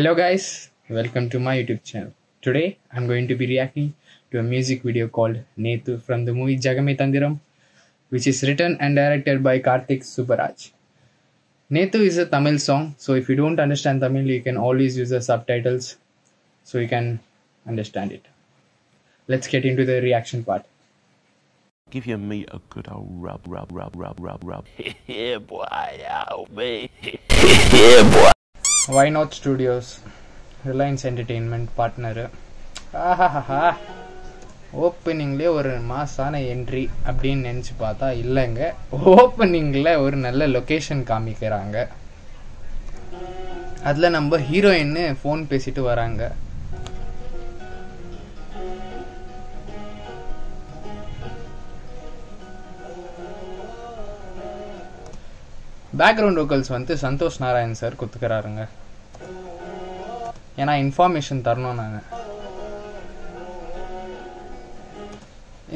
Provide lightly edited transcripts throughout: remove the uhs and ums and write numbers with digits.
Hello guys, welcome to my YouTube channel. Today I'm going to be reacting to a music video called Nethu from the movie Jagame Tandiram, which is written and directed by Karthik Subaraj. Nethu is a Tamil song, so if you don't understand Tamil, you can always use the subtitles so you can understand it. Let's get into the reaction part. Give your meat a good old rub. Yeah, boy, help me. Yeah, boy. Why Not Studios, Reliance Entertainment partner. Opening le oru maasana entry appdi nenchu paatha illenga. Opening le oru nalla location kaamikkaraanga. Adla namba heroine phone pesittu varaanga. Background vocals vandu Santosh Narayan sir kutukararunga ena information tharano nanga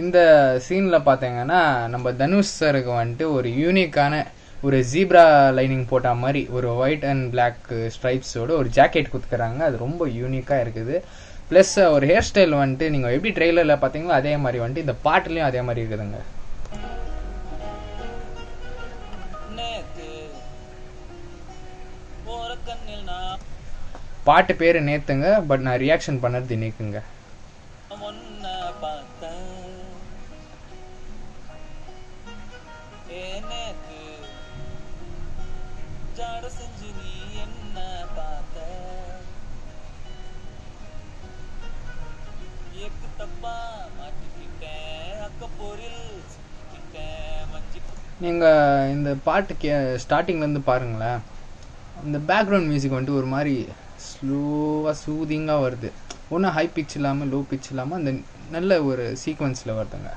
indha scene la pathenga na namba Dhanush sir ku vandu or unique ana or zebra lining pota mari or white and black stripes oda or jacket kutukaranga adu romba unique ah irukku plus or hairstyle vandu neenga eppadi trailer la pathingala adhe mari vandu indha part layum adhe mari irukudanga பாட்டு பேரு நேத்துங்க, but நான் reaction பண்ணது இன்னைக்குங்க. நீங்க இந்த பாட்டுக்கு ஸ்டார்டிங்ல இருந்து பாருங்களேன். இந்த பேக்ரவுண்ட் மியூசிக் வந்துட்டு ஒரு மாதிரி ஸ்லோவாக சூதிங்காக வருது. ஒன்றும் ஹை பிச் இல்லாமல் லோ பிச் இல்லாமல் அந்த நல்ல ஒரு சீக்வன்ஸில் வருதுங்க.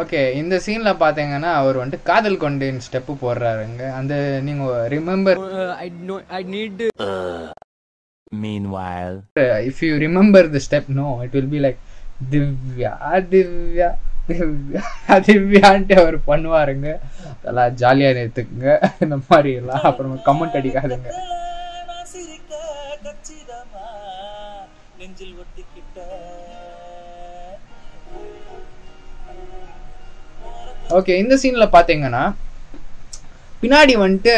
ஓகே, இந்த சீனில் பார்த்தீங்கன்னா அவர் வந்துட்டு காதல் கொண்டேன் ஸ்டெப்பு போடுறாருங்க. அந்த நீங்கள் remember meanwhile if you remember the step, no, it will be like Divya Divya அதிவியான்ட்டு அவர் பண்ணுவாருங்க. அதெல்லாம் ஜாலியா நிறுத்துக்குங்க. இந்த மாதிரி எல்லாம் அப்புறமா கமெண்ட் அடிக்காதுங்க. ஓகே, இந்த சீன்ல பாத்தீங்கன்னா பின்னாடி வந்துட்டு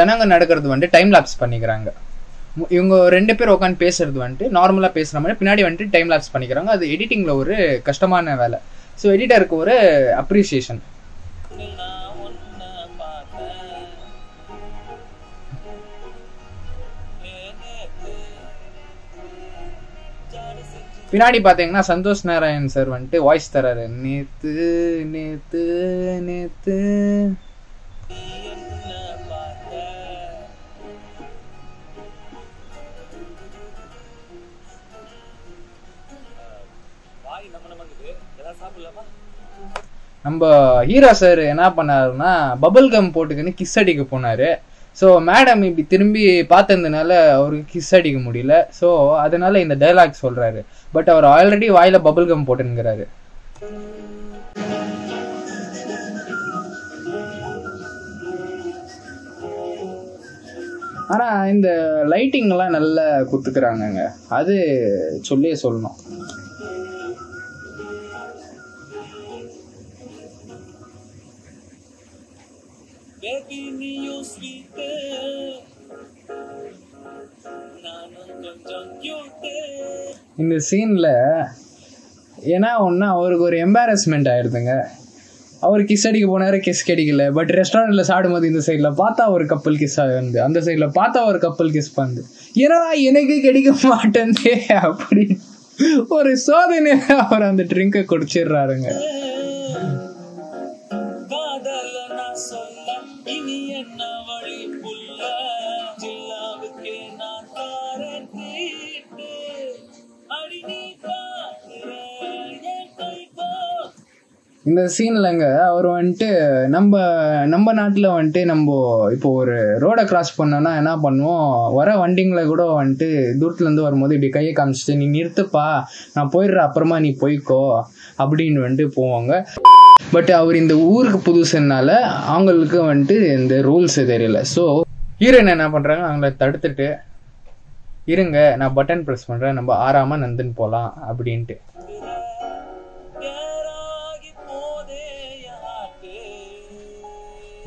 ஜனங்க நடக்கிறது வந்துட்டு டைம் லாப்ஸ் பண்ணிக்கிறாங்க. இவங்க ரெண்டு பேர் உட்காந்து பேசுறது வந்துட்டு நார்மலா பேசுற மாதிரி பின்னாடி வந்துட்டு டைம் லாப்ஸ் பண்ணிக்கிறாங்க. அது எடிட்டிங்ல ஒரு கஷ்டமான வேலை. ஸோ எடிட்டருக்கு ஒரு அப்ரிசியேஷன். பின்னாடி பார்த்தீங்கன்னா சந்தோஷ் நாராயண் சார் வந்துட்டு வாய்ஸ் தராரு. நேத்து நேத்து நேத்து நம்ம ஹீரோ சார் என்ன பண்ணாருன்னா பபுள் கம் போட்டுக்குன்னு கிஸ் அடிக்க போனாரு. ஸோ மேடம் இப்படி திரும்பி பார்த்ததுனால அவருக்கு கிஸ் அடிக்க முடியல. ஸோ அதனால இந்த டைலாக் சொல்றாரு. பட் அவர் ஆல்ரெடி வாயில பபுள் கம் போட்டுங்கிறாரு. ஆனா இந்த லைட்டிங் எல்லாம் நல்லா குத்துக்கிறாங்க. அது சொல்லியே சொல்லணும். இந்த சீன்ல ஏன்னா ஒன்னா அவருக்கு ஒரு எம்பாரஸ்மெண்ட் ஆயிடுதுங்க. அவர் கிஸ் அடிக்க போனாரு, கிஸ் கிடைக்கல. பட் ரெஸ்டாரண்ட்ல சாடும்போது இந்த சைட்ல பார்த்தா ஒரு கப்பல் கிஸ் வந்து அந்த சைட்ல பார்த்தா ஒரு கப்பல் கிஸ் வந்து ஏன்னா எனக்கு கிடைக்க மாட்டேந்தே அப்படி ஒரு சோதனை அவர் அந்த ட்ரிங்கை குடிச்சிடுறாருங்க. இந்த சீன்லங்க அவர் வந்துட்டு நம்ம நம்ம நாட்டில் வந்துட்டு நம்ம இப்போ ஒரு ரோடை கிராஸ் பண்ணோன்னா என்ன பண்ணுவோம், வர வண்டிங்களை கூட வந்துட்டு தூரத்துலேருந்து வரும்போது இப்படி கையை காமிச்சிட்டு நீ நிறுத்துப்பா, நான் போயிடுற, அப்புறமா நீ போய்க்கோ அப்படின்னு வந்துட்டு போவாங்க. பட் அவர் இந்த ஊருக்கு புதுசுனால அவங்களுக்கு வந்துட்டு இந்த ரூல்ஸே தெரியல. ஸோ ஹீரோயின் என்ன பண்ணுறாங்க, அவங்கள தடுத்துட்டு இருங்க நான் பட்டன் ப்ரெஸ் பண்ணுறேன் நம்ம ஆறாம நந்துன்னு போகலாம் அப்படின்ட்டு.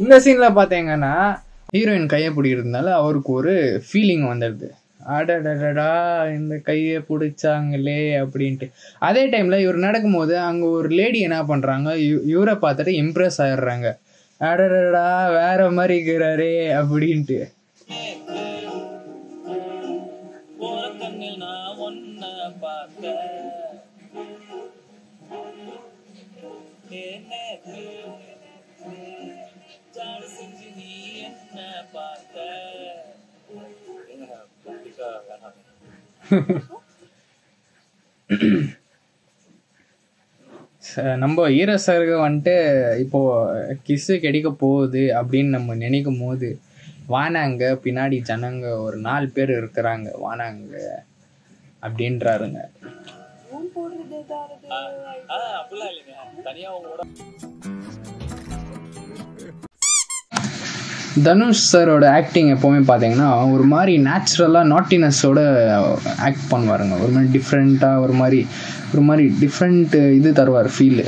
இந்த சீனில் பார்த்தீங்கன்னா ஹீரோயின் கையை பிடிக்கிறதுனால அவருக்கு ஒரு ஃபீலிங் வந்துடுது, அடடடா இந்த கையை பிடிச்சாங்களே அப்படின்ட்டு. அதே டைமில் இவர் நடக்கும்போது அங்கே ஒரு லேடி என்ன பண்ணுறாங்க, இவரை பார்த்துட்டு இம்ப்ரெஸ் ஆகிடுறாங்க, அடடடா வேற மாதிரி இருக்கிறாரே அப்படின்ட்டு. நம்ம ஹீரோ சாருக்கு வந்துட்டு இப்போ கிஸ்ஸு கிடைக்க போகுது அப்படின்னு நம்ம நினைக்கும் போது வானாங்க பின்னாடி ஜனங்க ஒரு 4 பேர் இருக்கிறாங்க வானாங்க அப்படின்றாருங்க. தனுஷ் சாரோட ஆக்டிங் எப்போவுமே பார்த்தீங்கன்னா ஒரு மாதிரி நேச்சுரலாக நாட்டினஸோட ஆக்ட் பண்ணுவாருங்க. ஒரு மாதிரி டிஃப்ரெண்ட்டாக ஒரு மாதிரி டிஃப்ரெண்ட்டு இது தருவார் ஃபீலு.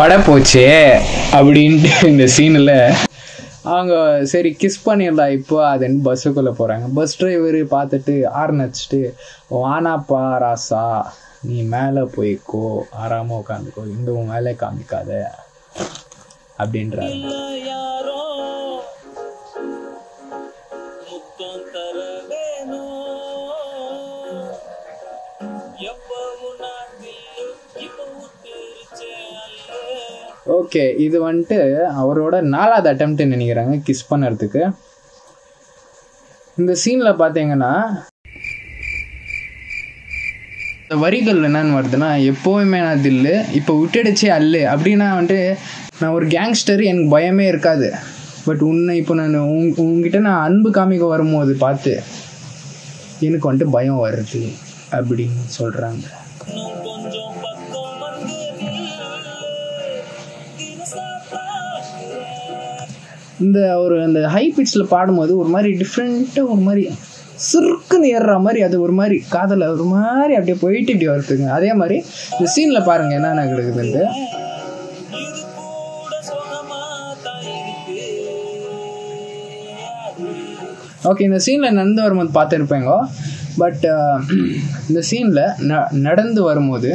வடை போச்சே அப்படின்ட்டு இந்த சீனில் அவங்க சரி கிஸ் பண்ணிடலாம் இப்போ அதுன்னு பஸ்ஸுக்குள்ளே போகிறாங்க. பஸ் டிரைவர் பார்த்துட்டு ஆரணிச்சிட்டு வானாப்பா ராசா நீ மேலே போய்க்கோ ஆறாமல் உட்காந்துக்கோ இந்த உன் மேலே காமிக்காத அப்படின்றாரு. ஓகே இது வந்துட்டு அவரோட 4வது அட்டெம்ப்ட் நினைக்கிறாங்க கிஸ் பண்ணுறதுக்கு. இந்த சீனில் பார்த்தீங்கன்னா இந்த வரிகள் என்னன்னு வருதுன்னா, எப்போவுமே நான் தில்லு இப்போ விட்டுடுச்சே அல்லு அப்படின்னா வந்துட்டு நான் ஒரு கேங்ஸ்டர் எனக்கு பயமே இருக்காது, பட் உன்னை இப்போ நான் உங்ககிட்ட நான் அன்பு காமிக்க வரும்போது பார்த்து எனக்கு வந்துட்டு பயம் வருது அப்படின்னு சொல்கிறாங்க. இந்த ஒரு அந்த ஹை பிட்சில் பாடும்போது ஒரு மாதிரி டிஃப்ரெண்ட்டாக ஒரு மாதிரி சுருக்குன்னு ஏறுற மாதிரி அது ஒரு மாதிரி காதலை ஒரு மாதிரி அப்படியே போயிட்டு இப்படி வருதுங்க. அதே மாதிரி இந்த சீனில் பாருங்கள் என்னென்ன கிடைக்குதுன்ட்டு. ஓகே இந்த சீனில் நடந்து வரும்போது பார்த்துருப்பேங்க, பட் இந்த சீனில் நடந்து வரும்போது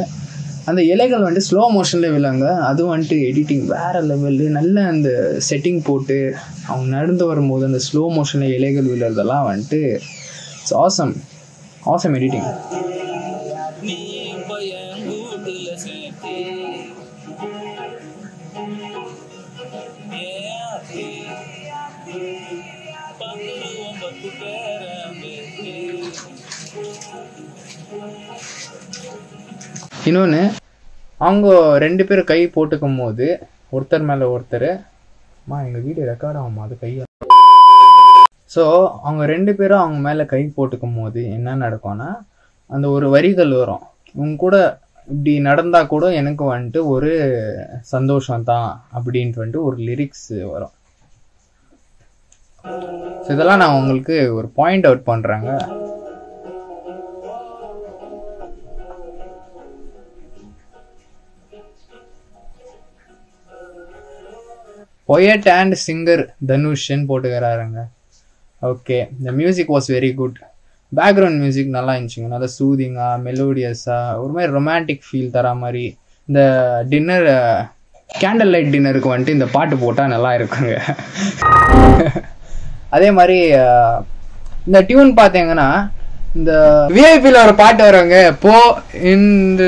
அந்த இலைகள் வந்துட்டு ஸ்லோ மோஷனில் விழாங்க. அதுவும் வந்துட்டு எடிட்டிங் வேறு லெவலு, நல்ல அந்த செட்டிங் போட்டு அவங்க நடந்து வரும்போது அந்த ஸ்லோ மோஷனில் இலைகள் விழுறதெல்லாம் வந்துட்டு இட்ஸ் ஆசம் ஆசம் எடிட்டிங். இன்னொன்று அவங்க 2 பேரும் கை போட்டுக்கும் போது ஒருத்தர் மேலே ஒருத்தர் மா எங்கள் வீடியோ ரெக்கார்ட் ஆகுமா அது கையா. ஸோ அவங்க 2 பேரும் அவங்க மேலே கை போட்டுக்கும் போது என்ன நடக்கும்னா அந்த ஒரு வரிகள் வரும், உங்க கூட இப்படி நடந்தால் கூட எனக்கு வந்துட்டு ஒரு சந்தோஷம்தான் அப்படின்ட்டு வந்துட்டு ஒரு லிரிக்ஸ் வரும். ஸோ இதெல்லாம் நான் உங்களுக்கு ஒரு பாயிண்ட் அவுட் பண்ணுறாங்க. Poet and singer தனுஷ்ன்னு போட்டுக்கிறாருங்க. Okay the music was very good, background music நல்லா இருந்துச்சுங்க, நல்லா சூதிங்காக மெலோடியஸாக ஒரு மாதிரி ரொமான்டிக் ஃபீல் தர மாதிரி. இந்த டின்னர் கேண்டில் லைட் டின்னருக்கு வந்துட்டு இந்த பாட்டு போட்டால் நல்லா இருக்குங்க. அதே மாதிரி இந்த டியூன் பார்த்தீங்கன்னா இந்த விஐபியில் ஒரு பாட்டு வருவாங்க, போ இந்த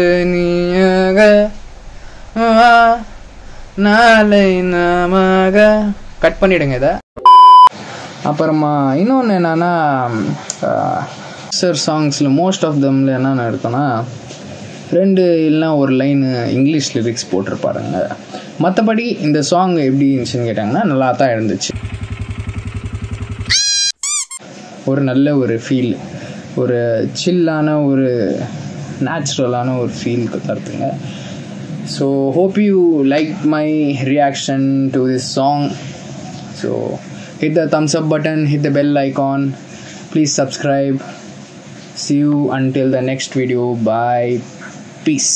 நாளை நாமாக கட் பண்ணிவிடுங்க இதை. அப்புறமா இன்னொன்று என்னன்னா சார் சாங்ஸில் மோஸ்ட் ஆஃப் தம்ல என்னென்ன இருக்குன்னா 2 இல்லைனா 1 லைனு இங்கிலீஷ் லிரிக்ஸ் போட்டிருப்பாருங்க. மற்றபடி இந்த சாங் எப்படி இருந்துச்சுன்னு கேட்டாங்கன்னா நல்லா தான் இருந்துச்சு. ஒரு நல்ல ஒரு ஃபீல், ஒரு சில்லான ஒரு நேச்சுரலான ஒரு ஃபீல் தருதுங்க. So hope you like my reaction to this song. So hit the thumbs up button, hit the bell icon, please subscribe. See you until the next video. Bye. Peace.